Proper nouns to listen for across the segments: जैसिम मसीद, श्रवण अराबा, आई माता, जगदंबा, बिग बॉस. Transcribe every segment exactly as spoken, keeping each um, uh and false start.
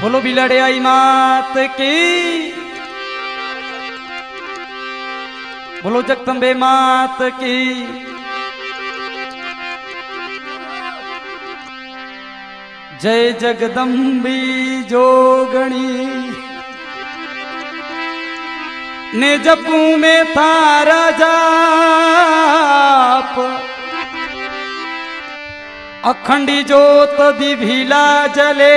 बोलो बिलड़े आई मात की, बोलो जगदंबे मात की। जय जगदम्बी जोगणी ने जपू में थारा जाप, अखंडी जोत दिभिला जले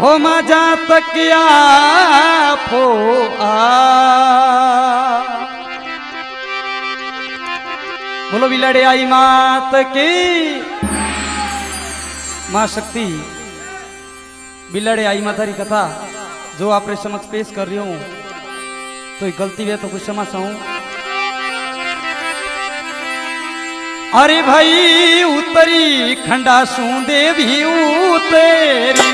हो माँ जात किया फो आ। बोलो बिलड़े आई मात की। माँ शक्ति बिलड़े आई माता री कथा जो आप समक्ष पेश कर रही हूँ, तो गलती है तो कुछ क्षमा चाहूँ। अरे भाई उतरी खंडा सू देवी उतरी,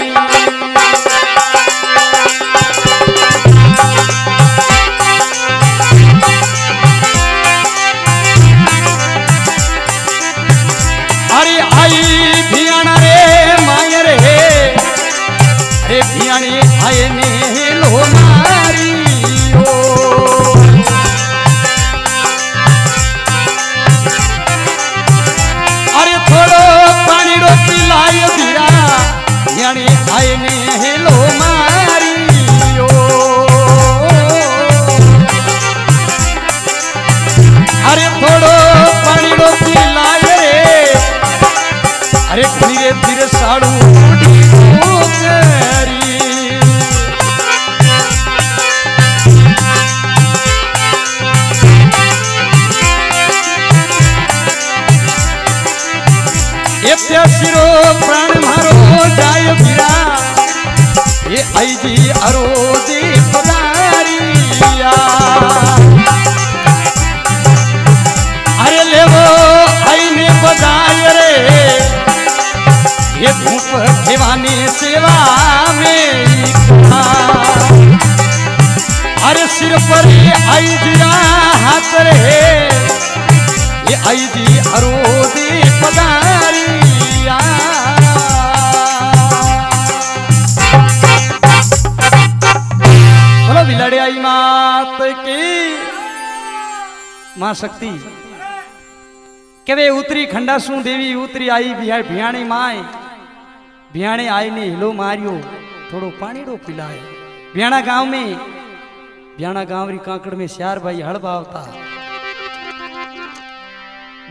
सिरो प्राण मारो जाय गिरा ये आई जी अरो जी पदारिया। अरे ले वो आई ने बजाय रे ये धूप खिवानी सेवा में। अरे सिर पर आई जीरा हाथ रे ये आई जी अरो जी पदारी। बोलो बिलड़े आई मात की। मां शक्ति के उतरी खंडासू देवी उतरी आई भियाणी माय, भियाणे आई ने हिलो मारियो थोड़ो पानी रो पिलाए। भियाणा गांव में भियाणा गांव री कांकड़ में श्यार भाई हड़बावता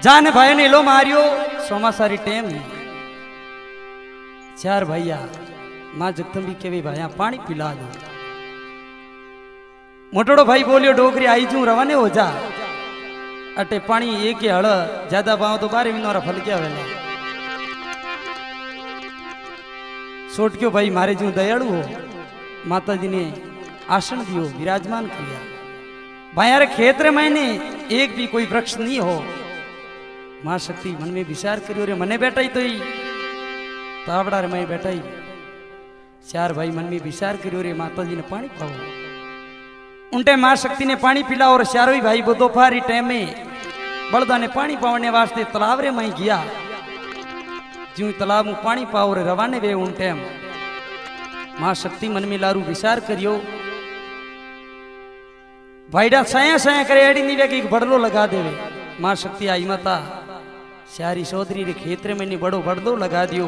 जान भाई ने हिलो मारियो। सोमासा री टेम चार भैया मां जगदम्बी के भी भाया पानी पिला दो। मोटोड़ो भाई बोलियो डोकरी आई जू रवाने हो जा अटे पानी एक हड़ ज्यादा भाव तो बारे विनोरा फलकिया वेला। सोटक्यो भाई मारे जू दयाड़ू हो, माता जी ने आसन दियो विराजमान किया। भाई खेत रे मैंने एक भी कोई वृक्ष नहीं हो। मां शक्ति मन में विचार करियो रे मने बैठा ही तो ही तावड़ा रे मैं बैठा ही। चार भाई मन में विचार करियो रे माता जी ने पानी पाओ। उनटे मां शक्ति ने पानी पिलाओ और चारों ही भाई वो दोपहरी टाइम में बड़दा ने पानी पावने वास्ते तालाब रे मैं गया। ज्यों तालाब में पानी पाओ रे रवाने वे उन टाइम मां शक्ति मन में लारू विचार करियो। भाईडा साया साया करे एडी नीवे की बड़लो लगा देवे। मां शक्ति आई माता सारी चौधरी रे खेतरे में बड़ो बड़दो लगा दियो।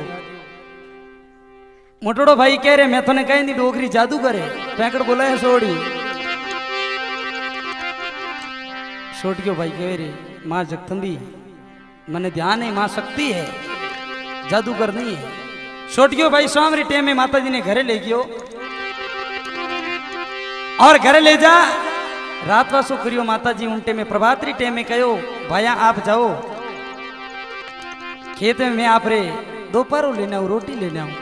मोटोड़ो भाई कह रहे मैं तो ने कहीं नहीं डोगरी जादू करे पैकड़ बोला है सोड़ी। सोटियो भाई कह रे मां जगदम्बी मने ध्यान है मां शक्ति है जादूगर नहीं है। सोटियो भाई सामरी टेम में माता जी ने घरे ले गयो और घरे ले जा रात वासो करियो। माता जी उनटे में प्रभातरी टेम में कहो भाया आप जाओ खेत में मैं आप रे दोपहर लेना हूँ रोटी लेना हूँ।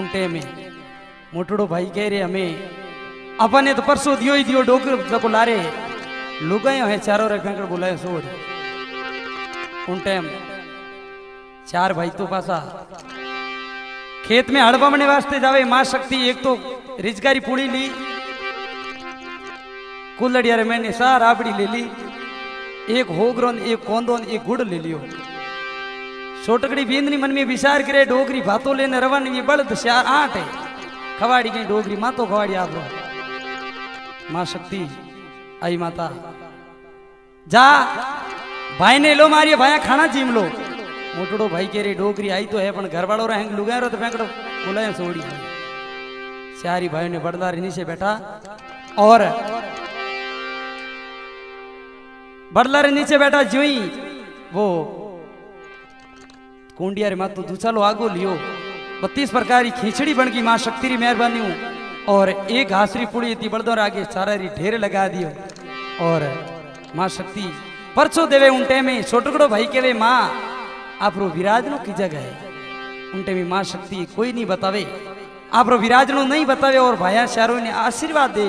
उनटे में मोटड़ो भाई कह रहे हमें अपन ने तो परसों दियो ही दियो डोकर को लारे लुगायो है चारों रखा कर बुलाए सोड़। उन टाइम चार भाई तो पासा खेत में हड़बा मने वास्ते जावे। मां शक्ति एक तो रिजगारी पूरी ली कुलड़िया रे मैंने सार आपड़ी ले ली, एक होगरोन एक कोंदोन एक गुड़ ले लियो। छोटकड़ी बेंदनी मन में विचार करे डोगरी भातो लेने रवानी में बलद श्या आठ है खवाड़ी कहीं डोगरी मातो खवाड़ी आप लोग माँ शक्ति आई माता जा भाई ने लो मारिए भाया खाना जीम लो मोटड़ो भाई के रे डोगरी आई तो है पर घर वालों रहेंगे लुगाए रो तो फेंकड़ो बोला सोड़ी सारी भाई ने बड़दार नीचे बैठा और बड़ला रे नीचे बैठा जुई वो कुंडिया रे माँ तो दूचालो आगो लियो बत्तीस प्रकार की खिचड़ी बन गई माँ शक्ति री मेहरबानी हूँ और एक हासरी पुड़ी इतनी बड़दौर आगे सारा री ढेर लगा दियो और माँ शक्ति परसो देवे उनटे में छोटकड़ो भाई के वे माँ आप रो विराज नो की जगह है उनटे में माँ शक्ति कोई नहीं बतावे आप रो विराज नो नहीं बतावे और भाया शारों ने आशीर्वाद दे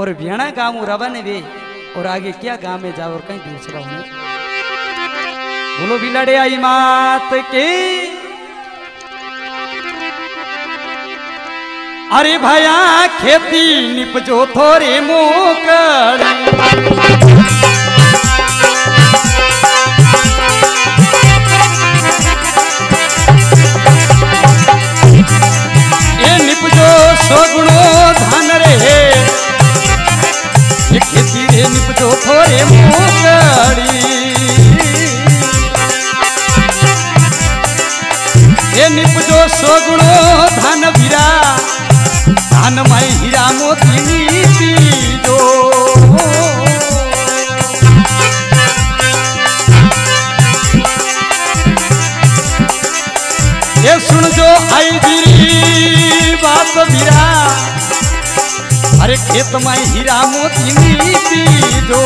और भेणा गाँव रवा ने वे और आगे क्या गांव में जाओ और कहीं दूसरा हो बोलो भी लड़े आई मात के अरे भया खेती निपजो थोरे मुकर थोरे मुकड़ी ये निपजो सोगुणो धन वीरा धन माई हीरा मोती नीतीजो ये सुन जो आई गिरी बात वीरा अरे खेत माई हीरा मोती नीती जो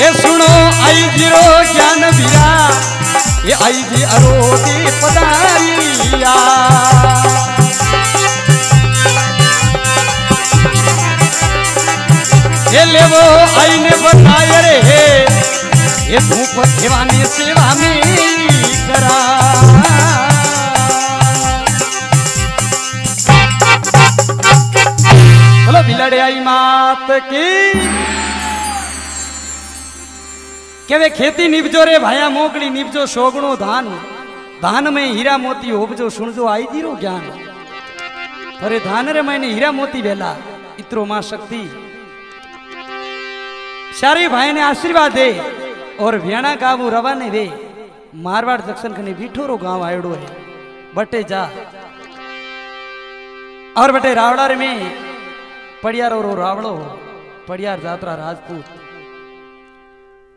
ये सुनो आई जीरो ज्ञान बिया ये आई जी अरोदी पदारिया ये ले वो आई ने बताया रे है ये धूप देवानी सेवा में करा बिलड़े आई मात की के वे खेती निपजो रे भाया मोकड़ी निपजो सोगणो धान धान में हीरा मोती उपजो सुनजो आई जीरो ज्ञान अरे धान रे मैंने हीरा मोती वेला इतरो मां शक्ति सारे भाई ने आशीर्वाद दे और भेणा गावू रवा ने वे मारवाड़ जंक्शन कने बीठोरो गांव आयोडो है बटे जा और बटे रावड़ार में पड़ियार और रावड़ो पड़ियार जात्रा राजपूत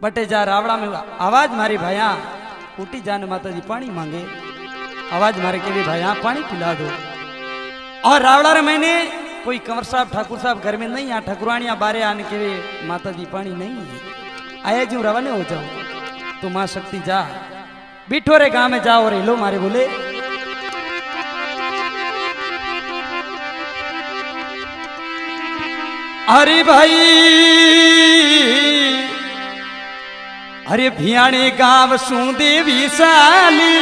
बटे जा रावड़ा में आवाज मारी भाया कूटी जाने माताजी पानी मांगे आवाज मारे के भी भाया पानी पिला दो और रावड़ा रे मैंने कोई कंवर साहब ठाकुर साहब घर में नहीं आ ठकुरानिया बारे आने के भी माताजी पानी नहीं है आया जी रवाने हो जाओ तो माँ शक्ति जा बिठो रे गाँव में जाओ और हिलो मारे बोले अरे भाई अरे भियाने गाँव सू देवी साली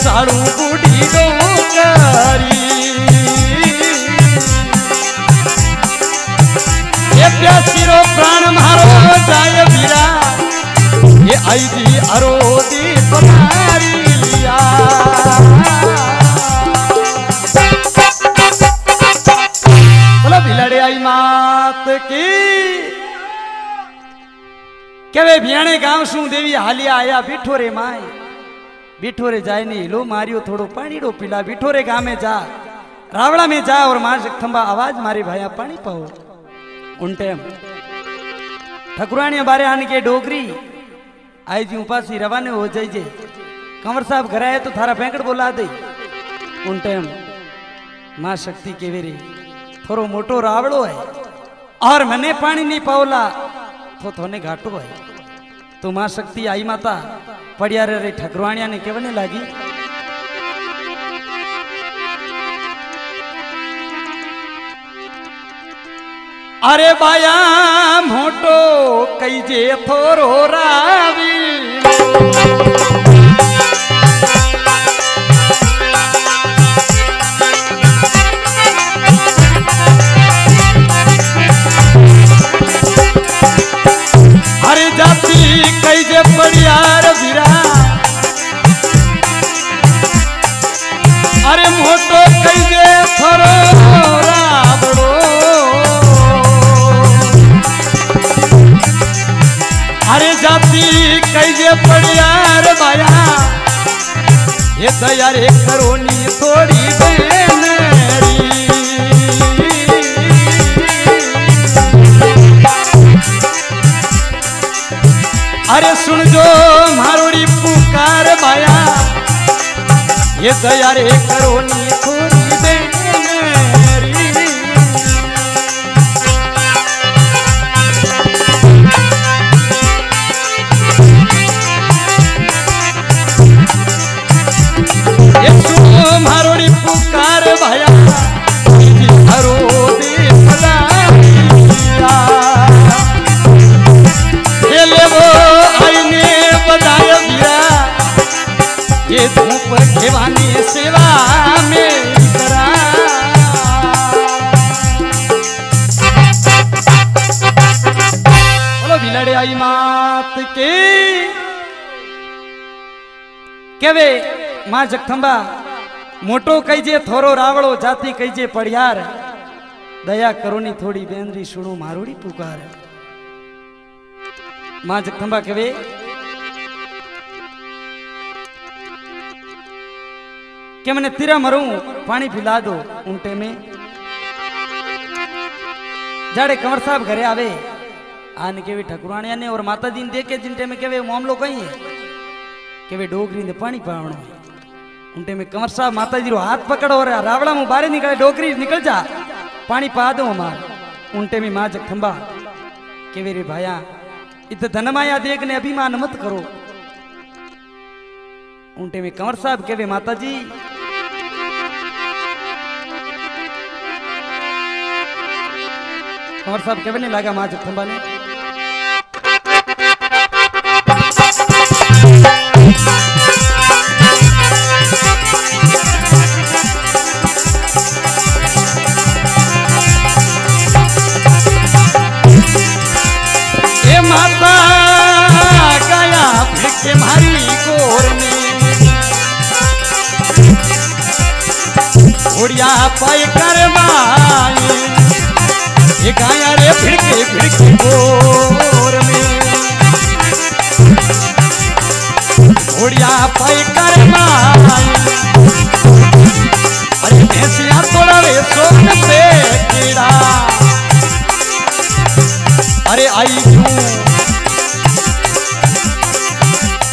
सारू बूढ़ी डोकारी ये प्यासी रो प्राण मारो जाय बीरा ये आई जी अरोदी बनारी लिया बोला बिलड़े आई माँ बात की केवे भियाणे गांव सू देवी हालिया आया बीठो रे माय बीठो रे जाय नी लो मारियो थोड़ो पानीड़ो पीला बीठो रे गामे जा रावड़ा में जा और मां जगदंबा आवाज मारे भाया पानी पाओ उन टाइम ठकुराणी बारे आने के डोगरी आई जी उपासी रवाने हो जाइए कंवर साहब घर आए तो थारा बैंकड़ बोला दे उन टाइम मां शक्ति केवे रे थोड़ो मोटो रावड़ो है और मैंने पानी नहीं पाओला तो थोने घाटो है तो मां शक्ति आई माता पड़िया रे ठकुराणिया ने केवने लागी अरे बाया मोटो कई जे थोरो रावी ये दया रे करोनी थोड़ी बेनरी अरे सुन जो मारोड़ी पुकार भाया ये दया रे करोनी थोड़ी बेनरी देवानी सेवा में करा बोलो बिलड़े आई मात के केवे मां जगदंबा मोटो कहीजे थोरो रावड़ो जाती कहीजे पड़ियार दया करो नी थोड़ी बेनरी सुनो मारोड़ी पुकार मां जगदंबा केवे कि मैंने तिरा मरू पानी पिला दो उनटे में जाड़े कंवर साहब घरे आवे आने के भी ठकुराणिया ने और माता जी ने देखे जिनटे में के वे मामलो कहीं है के वे डोगरी ने पानी पावनो उनटे में कंवर साहब माता जी रो हाथ पकड़ो और रावड़ा मुँह बारे निकले डोगरी निकल जा पानी पा दो हमार उनटे में माँ जगदंबा के वे रे भाया इत धनमाया देखने अभिमान मत करो उनटे में कंवर साहब के वे माता जी और साहब केवे नहीं लगा मां जगदंबा ने ए माता गया फिके मारी गोर में उड़िया पाए कर माई ये गाया रे भिड़के भिड़के गोर में घोड़िया पाई कर माई अरे भैंसिया तोड़ा रे सोन से कीड़ा अरे आई जू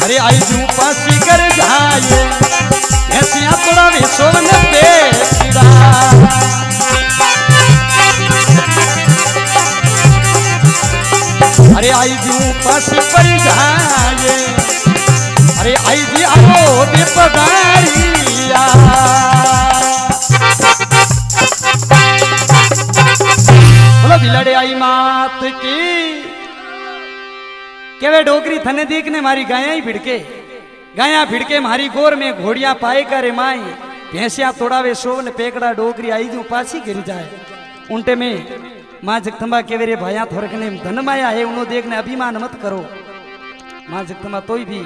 अरे आई जू पासी कर जाए भैंसिया तोड़ा रे सोन से कीड़ा अरे आई जू पास पर जाए अरे आई जी आओ दे पधारिया बोलो बिलड़े आई मात की केवे डोगरी थने देख ने मारी गाया ही भिड़के गाया भिड़के मारी गोर में घोड़िया पाए करे माई भैंसिया तोड़ावे सोवन पेकड़ा डोगरी आई जू पासी गिर जाए उनटे में मां जगदंबा केवे रे भाया थोरकने धन माया है उन्हों देखने अभिमान मत करो मां जगदंबा तो भी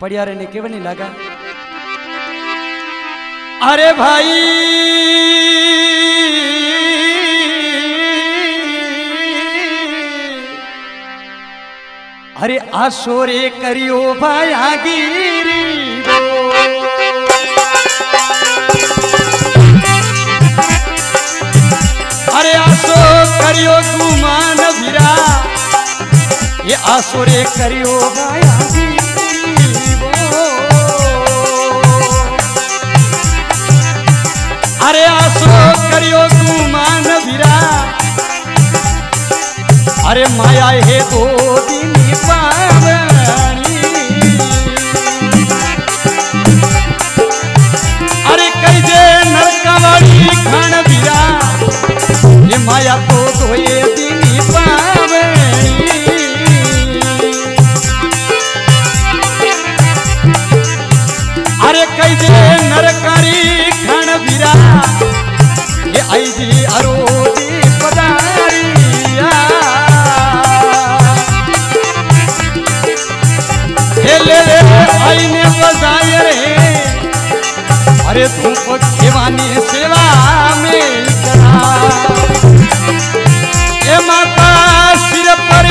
पड़िया रे ने केवे नहीं लगा अरे भाई हरे आशोरे करियो भायागिरी हरे आशो करियो गुमान भिरा ये आशोरे करियो भायागिरी हरे आशो करियो गुमान भिरा अरे माया है दो दिनी पावनी अरे कई दे नरकवाड़ी खान बिरा ये माया को दो ये दिनी पावनी अरे कई दे नरकारी खान बिरा ये आई जी अरो आईने बजायर है अरे धूप खिवानी सेवा में करा ए माता सिर पर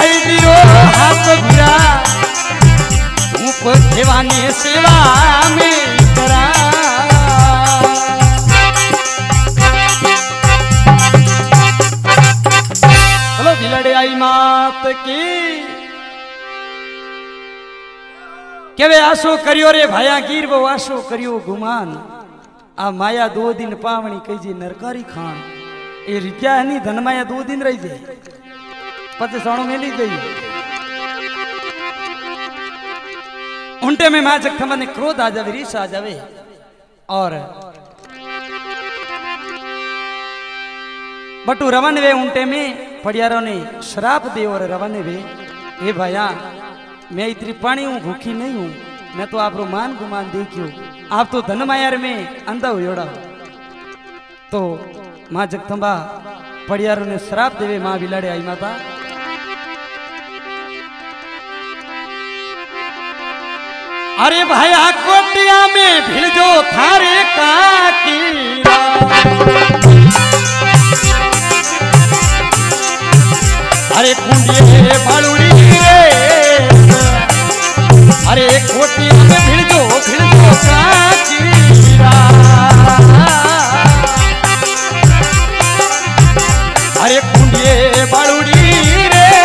आई दियो हाथ भिरा धूप खिवानी सेवा में करा चलो बिलड़े आई मात की के वे आशो करियो रे भायागीर वो आशो करियो गुमान आ माया दो दिन पावनी कही जी नरकारी खान ए रिप्या नहीं धन माया दो दिन रही जाए पति साणो मेली गई उनटे में माया जखमा ने क्रोध आ जावे रीस आ जावे और बटू रवन वे उनटे में पड़ियारों ने श्राप दे और रवन वे हे भाया मैं इतनी पानी हूँ भूखी नहीं हूँ मैं तो आप रोमान गुमान देखियो आप तो धनमायर में अंधा हुआ तो माँ जगदंबा पड़ियारों ने श्राप देवे माँ बिलाड़े आई माता अरे भाई कोटिया में भिड़ जो थारे का अरे कुंडिये बालूड़ी रे अरे कोटिया में भिड़ दो भिड़ दो काचिरा अरे कुंडिये बालूड़ी रे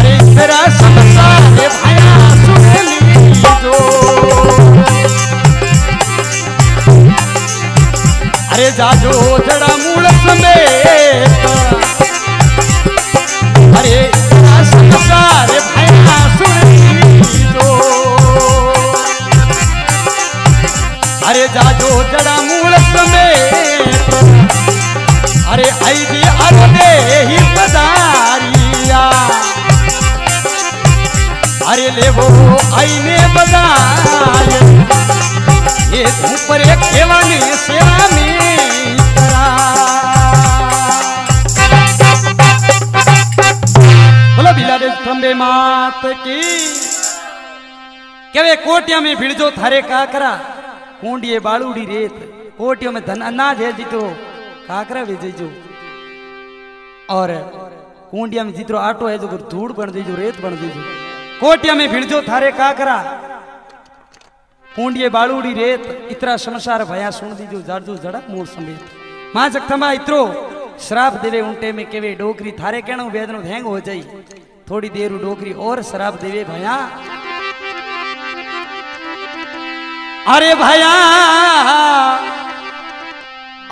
अरे तेरा संसार भाया सुन लीजो अरे जाजो जड़ा मूल समेत अरे संसार भया सुन लीजो अरे जाजो जड़ा मूल समेत अरे आई जी अरे ही पधारिया अरे ले वो आई ने बजाए ये ऊपर केवानी सेवा में करा खंबे मात की केवे कोटिया में भिड़जो थारे काकरा कुंडिये बालूड़ी रेत कोटियों में धन अनाज है जीतो काकरा भी जीजो और कुंडिया में जीतो आटो है जो धूड़ बन जीजो रेत बन जीजो कोटिया में भिड़जो थारे काकरा कुंडिये बालूड़ी रेत इतरा संसार भया सुन दीजो जारजो जड़क मूल समेत मां जगदंबा इतरो श्राप देवे उनटे में केवे डोकरी थारे कहनो वेदनो हैंग हो जाई थोड़ी देर डोकरी और शराब देवे भया अरे भया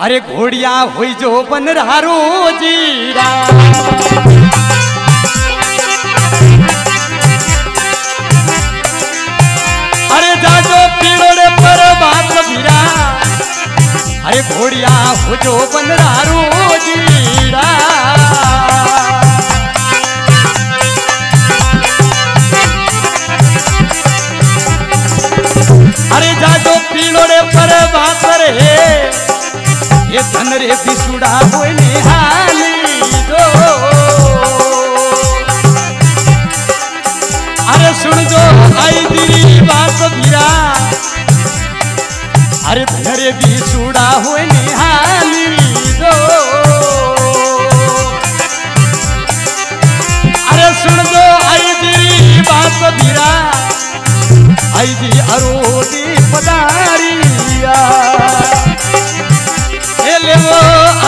अरे घोड़िया हुई जो बन रहा रोजीरा अरे जाजो पीड़ोड़े पर बात भीरा अरे घोड़िया हुई जो बन रहा रोजीरा अरे जाजो पीलोड़े पर बात रहे ये धन रे बिसुड़ा होए निहाली दो अरे सुन जो आई तेरी बात भीरा अरे धन रे बिसुड़ा होए निहाली दो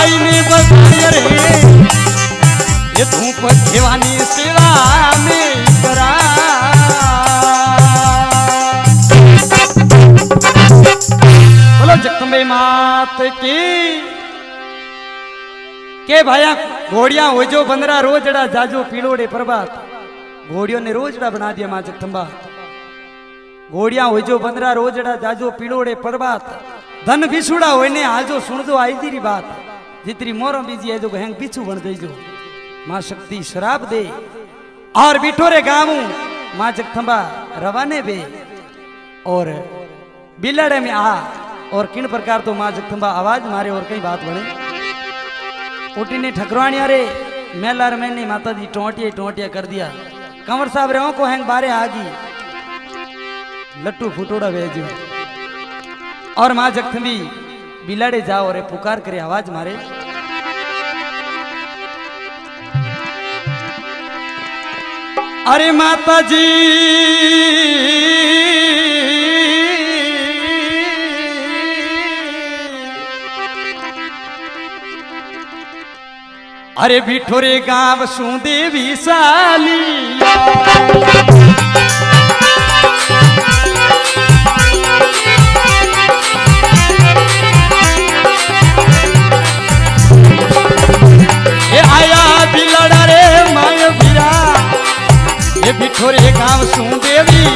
भाई ने बताया रे ये धूप खेवानी सेवा में करा। बोलो जगदंबे मात की। के भाया घोड़िया हो जो बंदरा रोजड़ा जाजो पीलोड़े प्रभात। घोड़ियों ने रोजड़ा बना दिया माँ जगदंबा। घोड़िया हो जो बंदरा रोजड़ा जाजो पीलोड़े प्रभात। धन बिछुड़ा होने आजो सुन दो आई तेरी बात। जितरी मोरम बीजी है जो गहंग बिछू बन देजो। माँ शक्ति शराब दे और बिठोरे गामू माँ जगदंबा रवाने बे। और बिलड़े में आ और किन प्रकार तो माँ जगदंबा आवाज मारे और कई बात बने। ओटी ने ठकरानिया रे मेलार मैंने माता जी टोंटिया टोंटिया कर दिया। कंवर साहब रेहों को हैंग बारे आगी लट्टू फुटोड़ा भेजो। और माँ जगदंबी बिलाड़े जाओ और पुकार करे आवाज मारे। अरे माता जी अरे बिठोरे गांव सू देवी साली। ये बिठोरे गांव सुन देवी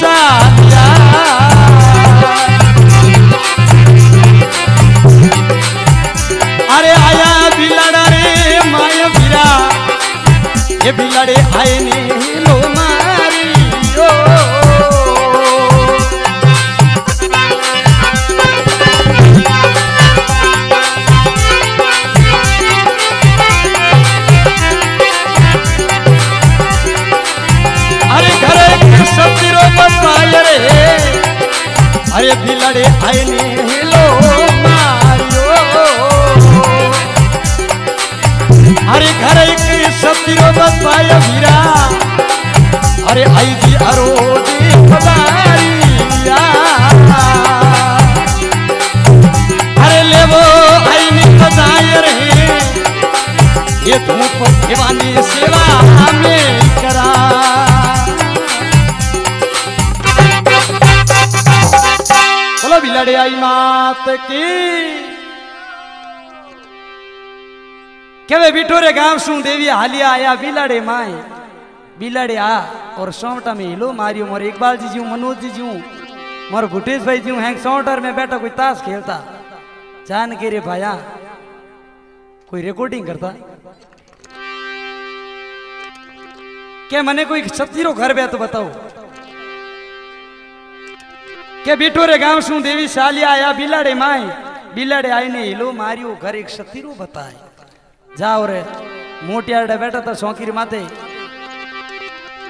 सालिया। अरे आया बिलड़ा रे माय बिरा ये बिलड़े आए ने लो मारियो। अरे बिलड़े आए ने लो मारियो। अरे घर एक सतीरो बसाय वीरा अरे आई जी अरो दी पदारिया। अरे ले वो आई ने बसाय रे ये धूप खेवानी सेवा में करा। बिलड़े आई मात की। केवे बिठोरे गांव सू देवी हालिया आया बिलड़े माए। बिलड़े आ और सौंटा में हिलो मारियो। मोर इकबाल जी जी मनोज जी जी मोर भूटेश भाई जी हैंग सौंटर में बैठा कोई ताश खेलता। जान के रे भाया कोई रिकॉर्डिंग करता क्या मने कोई सतीरो घर बे तो बताओ। के बिठोरे गांव सू देवी सालिया आया बिलड़े माए। बिलड़े आई ने हिलो मारियो घर एक सतीरो बताए। जाओ रे मोटियाड़ा बैठा था शौकीर माते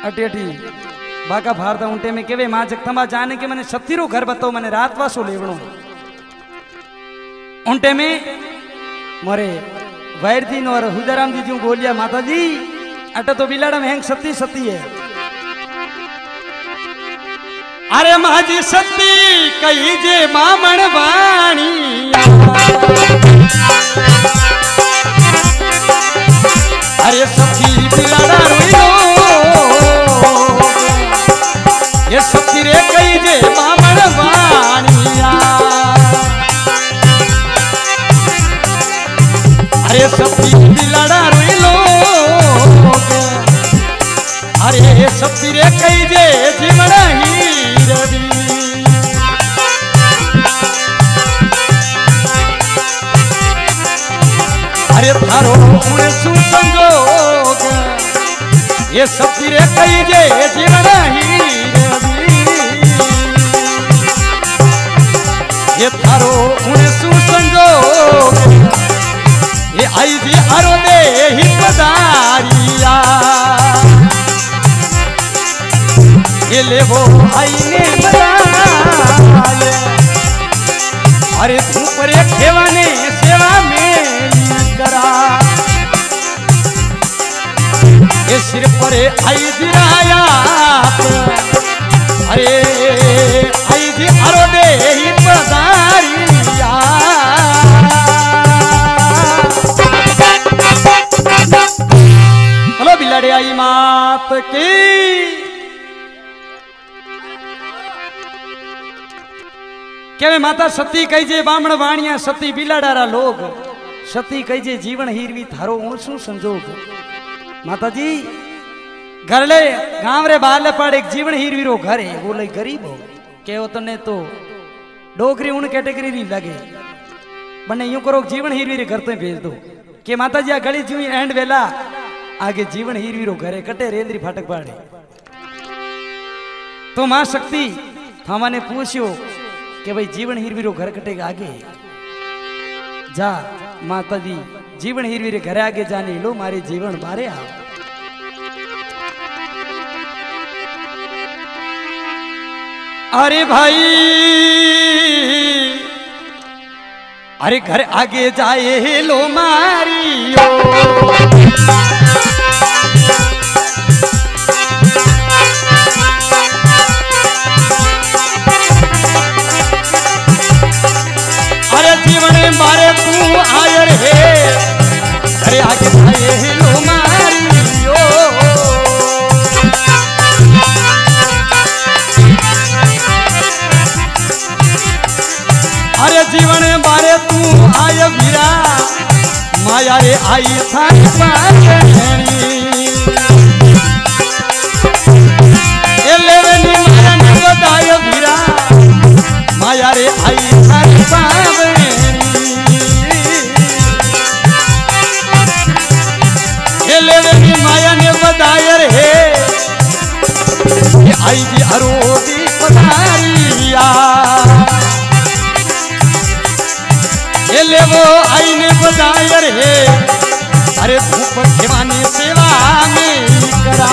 अटी अटी बाका भारता उंटे में केवे माँ जगदंबा जाने के मैंने सतीरो घर बताओ मैंने रात वासो लेवणो। उंटे में मोरे वैरदीन और हुदाराम जी जी बोलिया माता जी अटा तो बिलड़ा में हैंग सती सती है। अरे महाजी सती कही जे मामण वाणी। अरे सती बिलड़ा रोई ये सती रे कही जे मामण वाणिया। अरे सती बिलड़ा रोई अरे सती रे कही जे जीवन ही रवि। अरे थारो उन सुसंजोग ये सती रे कही जे जीवन ही रवि। ये थारो उन सुसंजोग ये आई जी अरो दे ही पधारिया। ये ले वो आई ने बताया अरे धूप रे खेवाने सेवा में करा। ये सिर पर आई जी आया अरे आई जी अरो दे ही पधारिया। आई माता की क्या माता सती कहीजे बामण वाणिया सती बिलाडारा लोग सती कहीजे जीवन हीरवी थारो ऊंसू संजोग। माता जी घरले गांव रे बाले पाड़े जीवन हीरवी रो घर है बोले गरीब हो केव तने तो डोगरी उन कैटेगरी नहीं लगे बने यूं करो जीवन हीरवी रे घर ते भेज दो के माता जी आ गली जी एंड वेला आगे जीवन हीरवी रो घरे कटे रेंद्री फाटक पाड़े तो मां शक्ति हमने पूछियो के भाई जीवन हीरवी रो घर कटे आगे जा माता जी जीवन हीरवी रे घरे आगे जाने लो मारे जीवन बारे आ। अरे भाई अरे घर आगे जाए लो मारी ओ अरे जीवन मारे तू आयर है अरे आगे जाए लो मारी ओ अरे जीवन बारे तू आय वीरा माया रे आई थारी पाछेणी ए लेवेनी माया ने बताय वीरा माया रे आई थारी पाछेणी ए लेवेनी माया ने बताय रे ये आई जी अरोदी पधारिया ले वो आई ने बजायर है अरे धूप खेवानी सेवा में करा।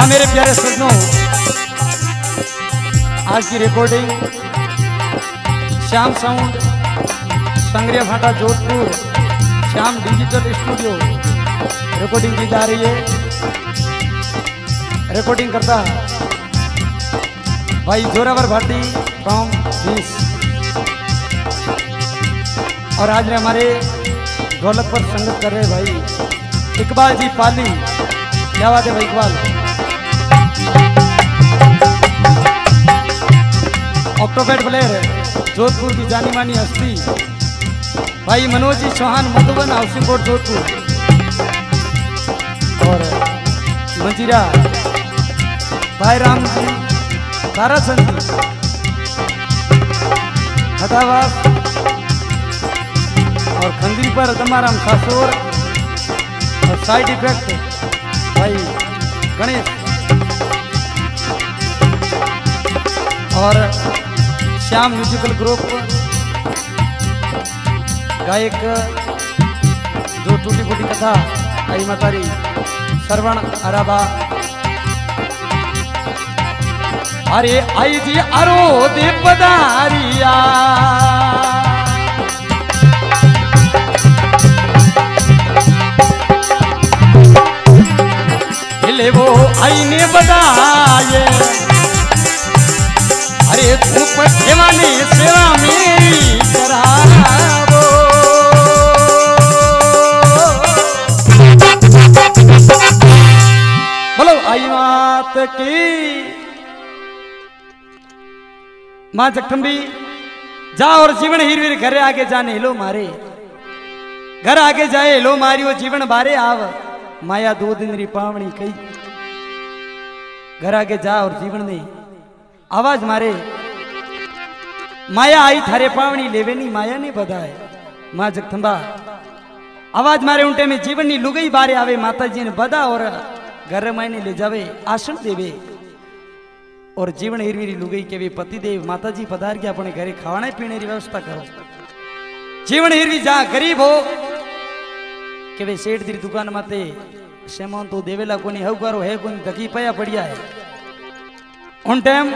आ मेरे प्यारे सज्जनों आज की रिकॉर्डिंग श्याम साउंड संग्रिया भाटा Jodhpur Shyam digital studio recording की जा रही है। रिकॉर्डिंग करता भाई जोरावर भाटी फ्रॉम बीस और आज ने हमारे ढोलक पर संगत कर रहे भाई इकबाल जी पाली क्या बात है भाई इकबाल ऑक्टोपेट प्लेयर जोधपुर की जानी मानी हस्ती भाई मनोज जी चौहान मधुबन हाउसिंग बोर्ड जोधपुर और मंजीरा भाई राम जी ताराचंद हटावा और खंदी पर दमाराम खासोर और साइड इफेक्ट भाई गणेश और श्याम म्यूजिकल ग्रुप गायक जो टूटी फूटी कथा आई माता श्रवण अराबा अरे आई जी अरो दे पधारिया ले वो आई ने बताए अरे धूप खेवानी सेवा मेरी करा वो बोलो आई माता की। मां जगदंबी जा और जीवन हीरवीर घरे आगे जाने लो मारे घर आगे जाए लो मारियो जीवन बारे आव माया दो दिन री पावणी कई घर आगे जा और जीवन ने आवाज मारे माया आई थारे पावणी लेवेनी माया ने बधाए। मां जगदंबा आवाज मारे उनटे में जीवन नी लुगाई बारे आवे माता जी ने बधा और घर मायने ले जावे आसन देवे और जीवन हीरवीरी लुगाई के वे पति देव माता जी पधार के अपने घरे खाने पीने की व्यवस्था करो। जीवन हीरवी जा गरीब हो के वे सेठ दी दुकान माते सेमोन तो देवेला कोनी हवकारो है कोनी धकी पया पड़िया है उन टाइम